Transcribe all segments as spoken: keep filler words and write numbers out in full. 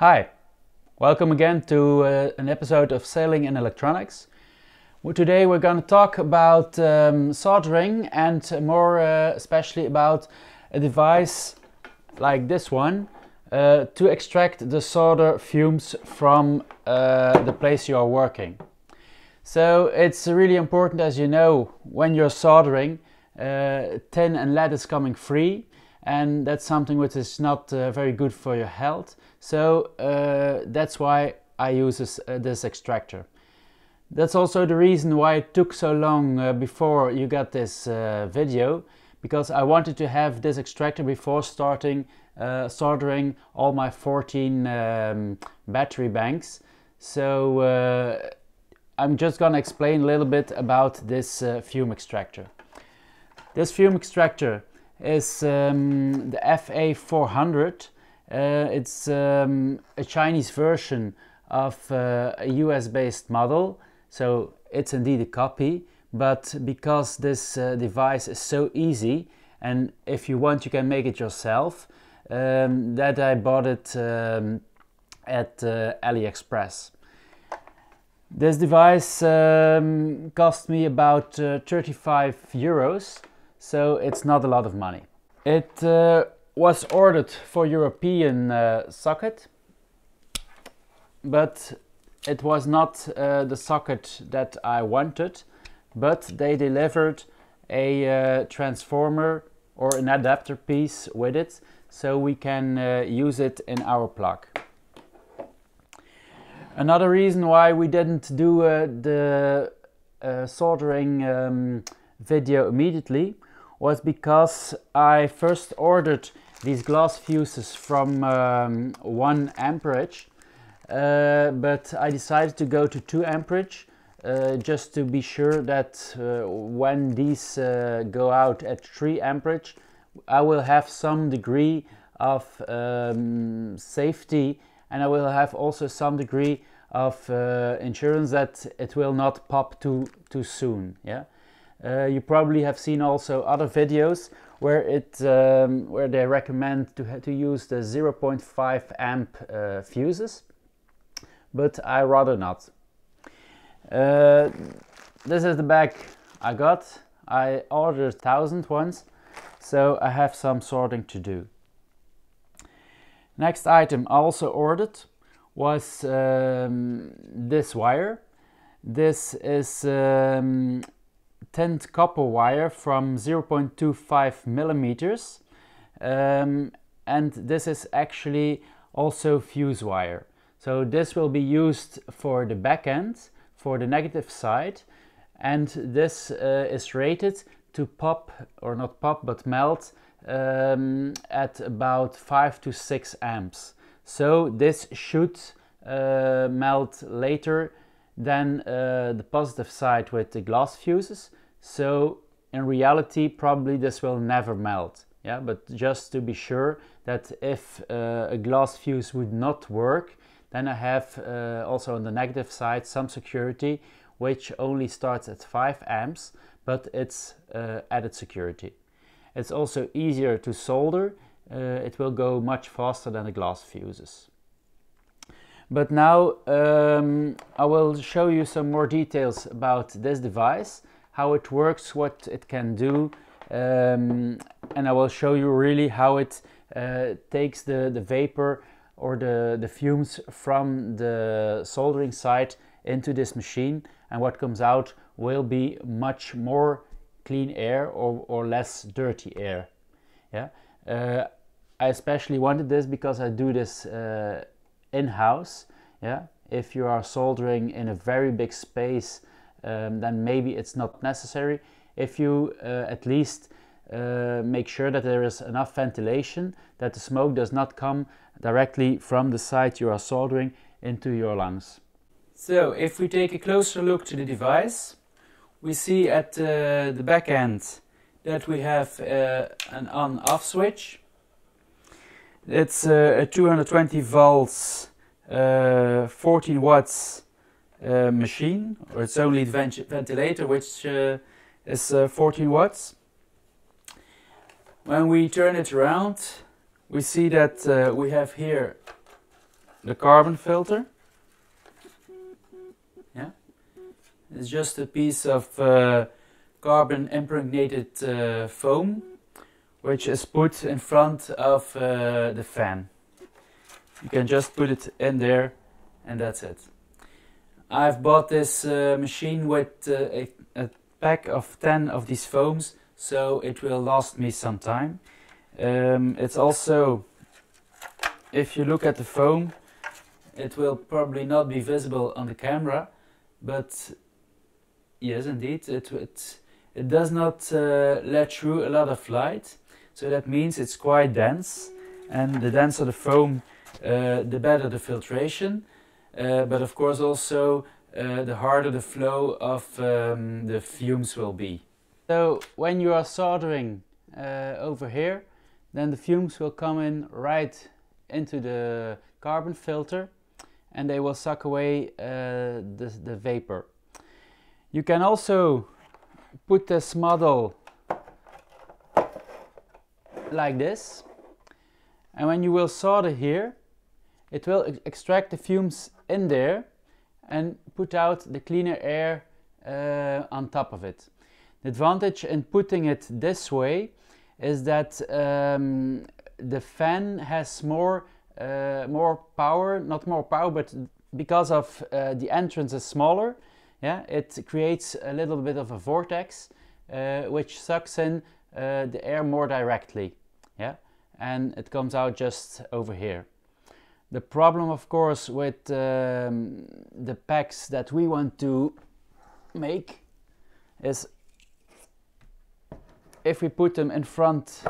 Hi, welcome again to uh, an episode of Sailing and Electronics. Well, today we're going to talk about um, soldering and more uh, especially about a device like this one uh, to extract the solder fumes from uh, the place you are working. So it's really important, as you know, when you're soldering, uh, tin and lead is coming free. And that's something which is not uh, very good for your health. So uh, that's why I use this, uh, this extractor. That's also the reason why it took so long uh, before you got this uh, video, because I wanted to have this extractor before starting uh, soldering all my fourteen um, battery banks. So uh, I'm just gonna explain a little bit about this uh, fume extractor. This fume extractor is um, the F A four hundred. Uh, it's um, a Chinese version of uh, a U S based model, so it's indeed a copy, but because this uh, device is so easy, and if you want you can make it yourself, um, that I bought it um, at uh, AliExpress. This device um, cost me about uh, thirty-five euros. So it's not a lot of money. It uh, was ordered for European uh, socket, but it was not uh, the socket that I wanted, but they delivered a uh, transformer or an adapter piece with it, so we can uh, use it in our plug. Another reason why we didn't do uh, the uh, soldering um, video immediately was because I first ordered these glass fuses from um, one amperage, uh, but I decided to go to two amperage uh, just to be sure that uh, when these uh, go out at three amperage, I will have some degree of um, safety, and I will have also some degree of uh, insurance that it will not pop too too soon. Yeah. Uh, you probably have seen also other videos where it um, where they recommend to to use the zero point five amp uh, fuses, but I rather not. Uh, this is the bag I got. I ordered one thousand ones, so I have some sorting to do. Next item I also ordered was um, this wire. This is um, tinned copper wire from zero point two five millimeters, um, and this is actually also fuse wire, so this will be used for the back end, for the negative side, and this uh, is rated to pop, or not pop but melt, um, at about five to six amps, so this should uh, melt later than uh, the positive side with the glass fuses. So in reality probably this will never melt, yeah, but just to be sure that if uh, a glass fuse would not work, then I have uh, also on the negative side some security which only starts at five amps, but it's uh, added security. It's also easier to solder, uh, it will go much faster than the glass fuses. But now um, I will show you some more details about this device, how it works, what it can do, um, and I will show you really how it uh, takes the, the vapor or the, the fumes from the soldering side into this machine, and what comes out will be much more clean air, or, or less dirty air. Yeah, uh, I especially wanted this because I do this uh, in-house. Yeah, if you are soldering in a very big space, um, then maybe it's not necessary. If you uh, at least uh, make sure that there is enough ventilation, that the smoke does not come directly from the side you are soldering into your lungs. So if we take a closer look to the device, we see at uh, the back end that we have uh, an on-off switch. It's uh, a two hundred twenty volts, uh, fourteen watts uh, machine, or it's only the vent ventilator which uh, is uh, fourteen watts. When we turn it around, we see that uh, we have here the carbon filter. Yeah, it's just a piece of uh, carbon impregnated uh, foam which is put in front of uh, the fan. You can just put it in there and that's it. I've bought this uh, machine with uh, a, a pack of ten of these foams, so it will last me some time. Um, it's also, if you look at the foam, it will probably not be visible on the camera, but yes, indeed, it, it, it does not uh, let through a lot of light, so that means it's quite dense, and the denser the foam, uh, the better the filtration, uh, but of course also uh, the harder the flow of um, the fumes will be. So when you are soldering uh, over here, then the fumes will come in right into the carbon filter and they will suck away uh, the, the vapor. You can also put this model like this, and when you will solder here, it will ex extract the fumes in there and put out the cleaner air uh, on top of it. The advantage in putting it this way is that um, the fan has more uh, more power, not more power, but because of uh, the entrance is smaller, yeah, it creates a little bit of a vortex uh, which sucks in uh, the air more directly, yeah, and it comes out just over here. The problem, of course, with um, the packs that we want to make is if we put them in front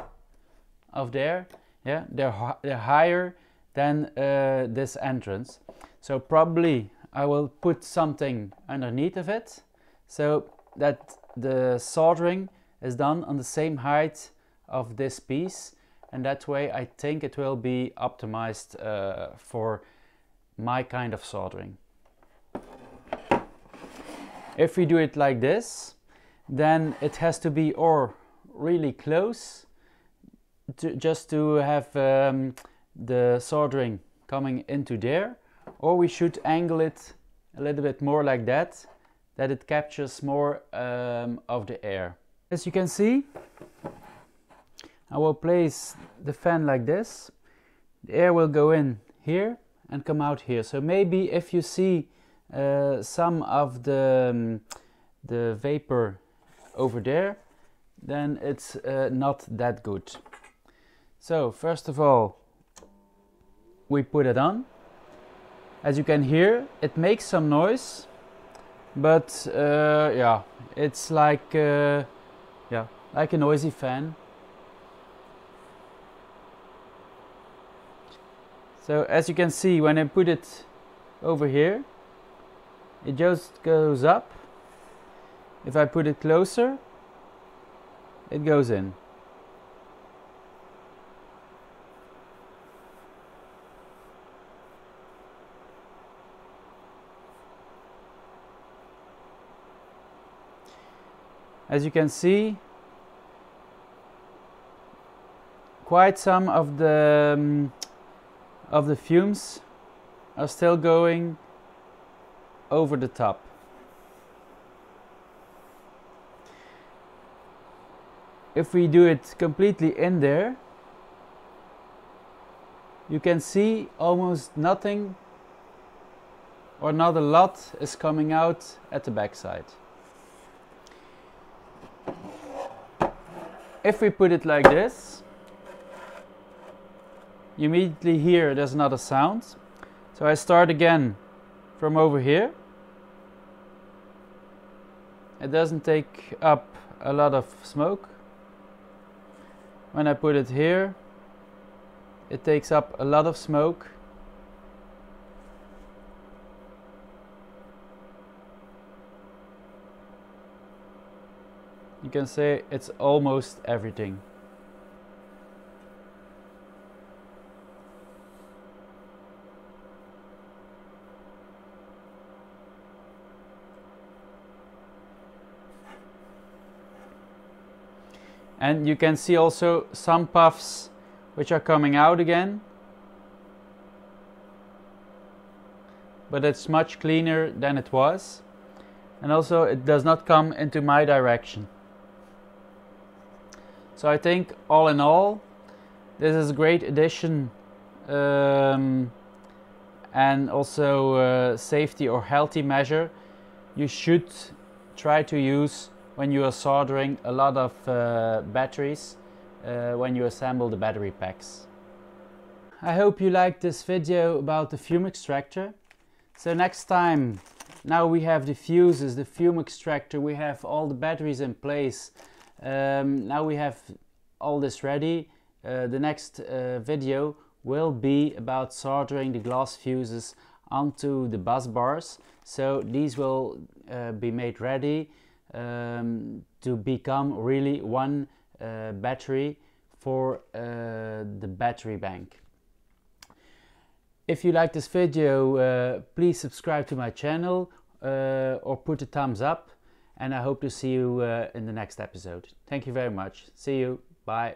of there, yeah, they're, they're higher than uh, this entrance. So probably I will put something underneath of it so that the soldering is done on the same height of this piece, and that way I think it will be optimized uh, for my kind of soldering. If we do it like this, then it has to be or really close to, just to have um, the soldering coming into there, or we should angle it a little bit more like that, that it captures more um, of the air. As you can see, I will place the fan like this. The air will go in here and come out here. So maybe if you see uh, some of the, um, the vapor over there, then it's uh, not that good. So first of all, we put it on. As you can hear, it makes some noise, but uh, yeah, it's like uh, yeah, like a noisy fan. So as you can see, when I put it over here, it just goes up. If I put it closer, it goes in. As you can see, quite some of the um, of the fumes are still going over the top. If we do it completely in there, you can see almost nothing or not a lot is coming out at the backside. If we put it like this, you immediately hear there's another sound. So I start again from over here. It doesn't take up a lot of smoke. When I put it here, it takes up a lot of smoke. You can say it's almost everything. And you can see also some puffs which are coming out again. but it's much cleaner than it was, and also it does not come into my direction. So I think all in all this is a great addition, um, and also a safety or healthy measure you should try to use when you are soldering a lot of uh, batteries, uh, when you assemble the battery packs. I hope you liked this video about the fume extractor. So next time, now we have the fuses, the fume extractor, we have all the batteries in place, um, now we have all this ready. Uh, the next uh, video will be about soldering the glass fuses onto the bus bars. So these will uh, be made ready um, to become really one uh, battery for uh, the battery bank. If you like this video, uh, please subscribe to my channel uh, or put a thumbs up, and I hope to see you uh, in the next episode. Thank you very much. See you. Bye.